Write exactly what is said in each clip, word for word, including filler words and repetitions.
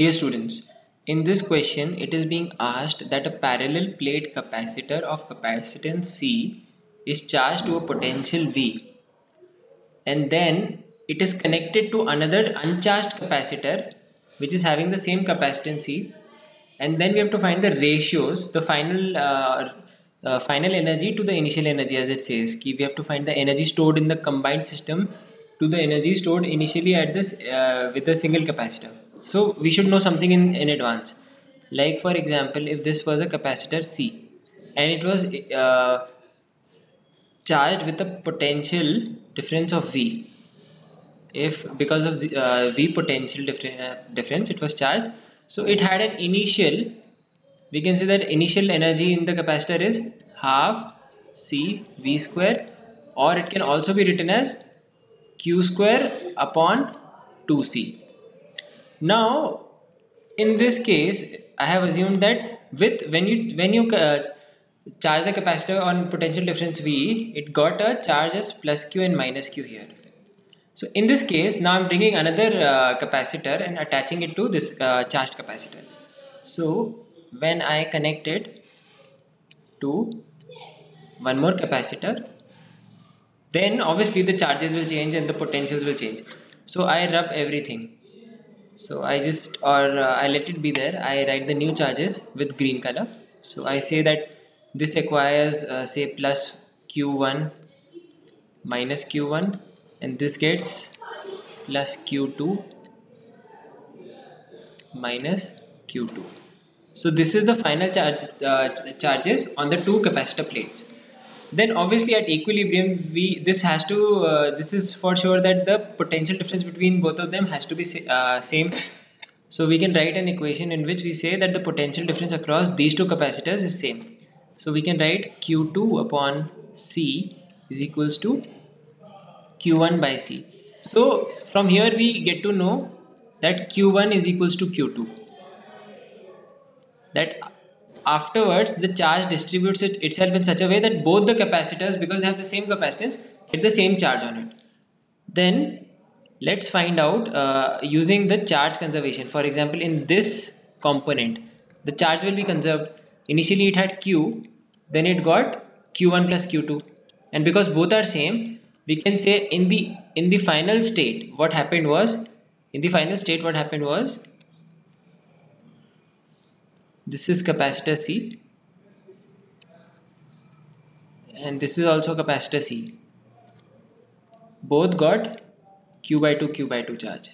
Dear students, in this question it is being asked that a parallel plate capacitor of capacitance C is charged to a potential V and then it is connected to another uncharged capacitor which is having the same capacitance C, and then we have to find the ratios, the final uh, uh, final energy to the initial energy, as it says ki we have to find the energy stored in the combined system to the energy stored initially at this uh, with a single capacitor. So we should know something in, in advance. Like for example, if this was a capacitor C and it was uh, charged with a potential difference of V. If because of the, uh, V potential difference, uh, difference it was charged. So it had an initial, we can say that initial energy in the capacitor is half C V square, or it can also be written as Q square upon two C. Now in this case I have assumed that with when you when you uh, charge the capacitor on potential difference V, it got a charge as plus Q and minus Q here. So in this case now I am bringing another uh, capacitor and attaching it to this uh, charged capacitor. So when I connect it to one more capacitor, then obviously the charges will change and the potentials will change. So I rub everything. So I just or uh, I let it be there. I write the new charges with green color. So I say that this acquires uh, say plus Q one minus Q one, and this gets plus Q two minus Q two. So this is the final charge uh, charges on the two capacitor plates. Then obviously at equilibrium we this has to uh, this is for sure that the potential difference between both of them has to be uh, same. So we can write an equation in which we say that the potential difference across these two capacitors is same. So we can write Q two upon C is equals to Q one by C. So from here we get to know that Q one is equals to Q two, that afterwards the charge distributes it itself in such a way that both the capacitors, because they have the same capacitance, get the same charge on it. Then let's find out uh, using the charge conservation. For example, in this component the charge will be conserved. Initially it had Q, then it got Q one plus Q two, and because both are same we can say in the in the final state what happened was in the final state what happened was this is capacitor C and this is also capacitor C. Both got Q by two, Q by two charge.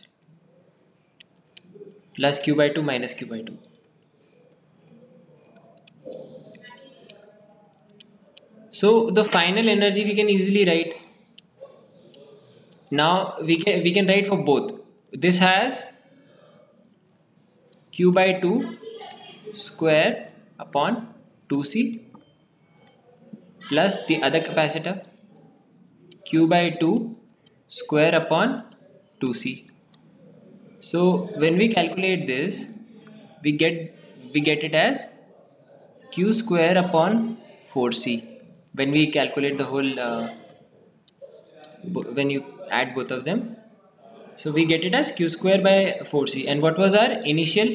Plus Q by two minus Q by two. So the final energy we can easily write. Now we can, we can write for both. This has Q by two square upon two C plus the other capacitor Q by two square upon two C. So when we calculate this we get we get it as Q square upon four C when we calculate the whole uh, when you add both of them. So we get it as Q square by four C, and what was our initial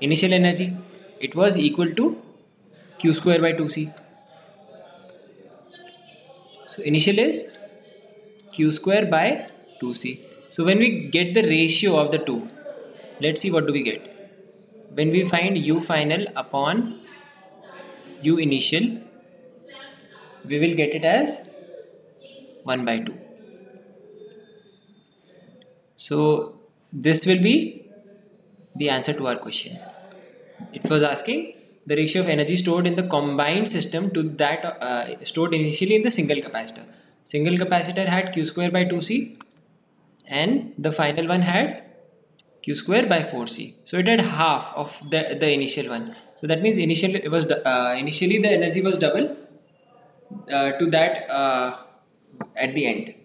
initial energy? It was equal to Q square by two C. So initial is Q square by two C. So when we get the ratio of the two, let's see what do we get. When we find U final upon U initial, we will get it as one by two. So this will be the answer to our question. It was asking the ratio of energy stored in the combined system to that uh, stored initially in the single capacitor. Single capacitor had Q square by two C and the final one had Q square by four C. So it had half of the, the initial one. So that means initially it was uh, initially the energy was double uh, to that uh, at the end.